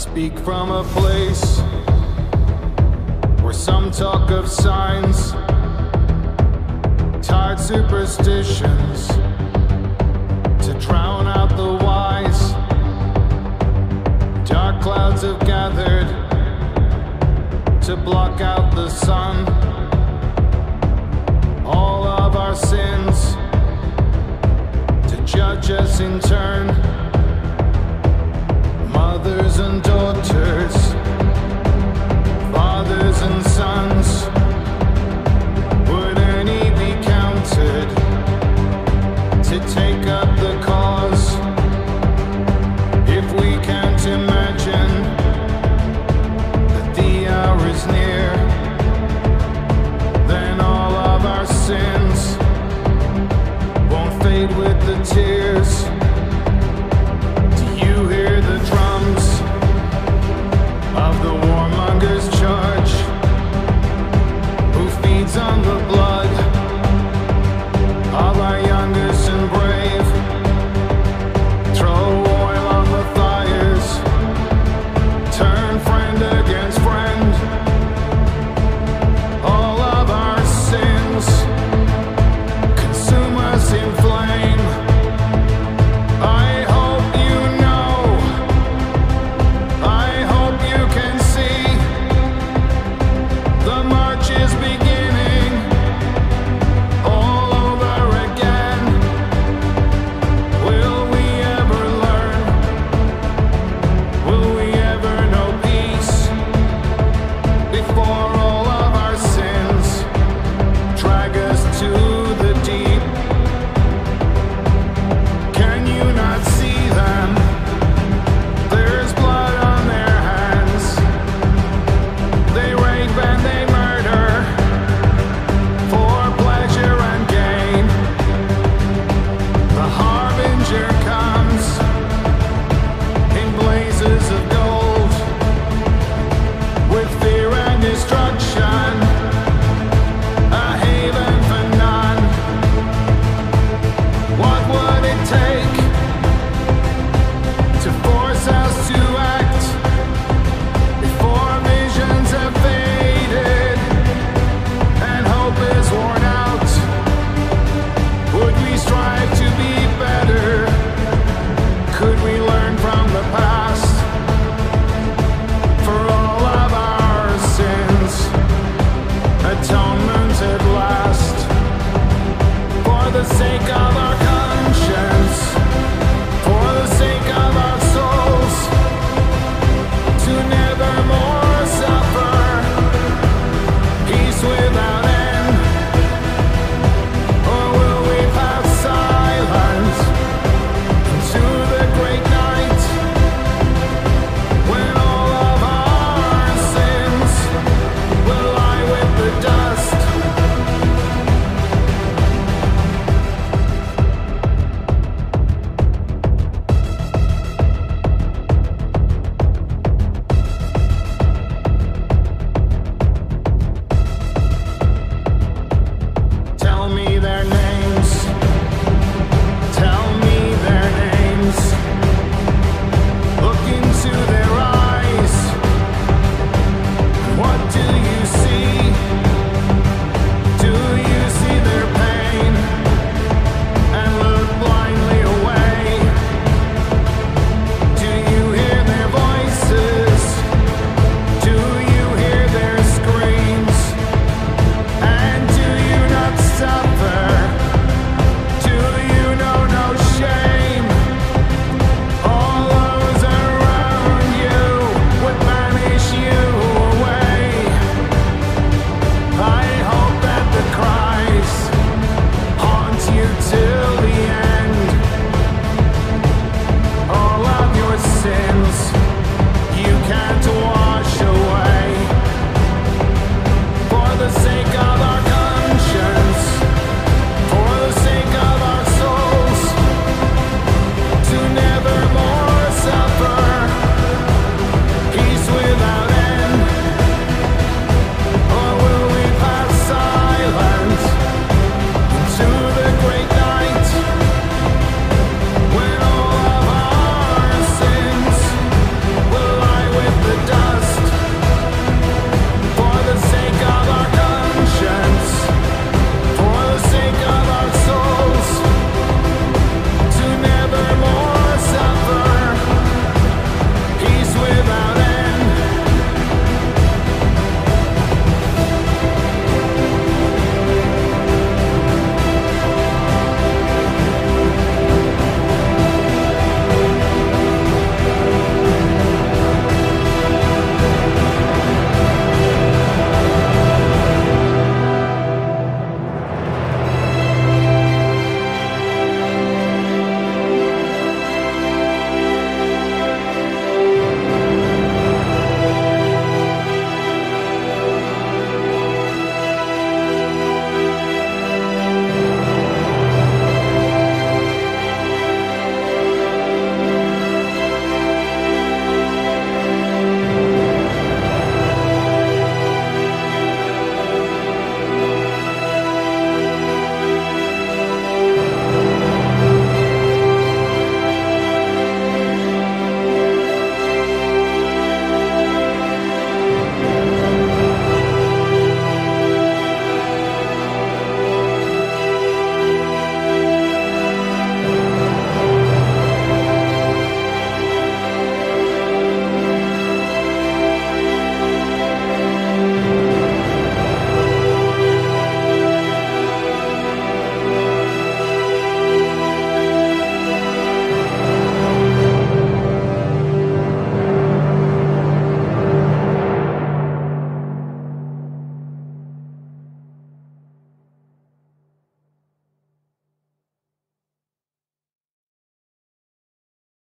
speak from a place where some talk of signs, tired superstitions to drown out the wise. Dark clouds have gathered to block out the sun. All of our sins to judge us in turn. Mothers and daughters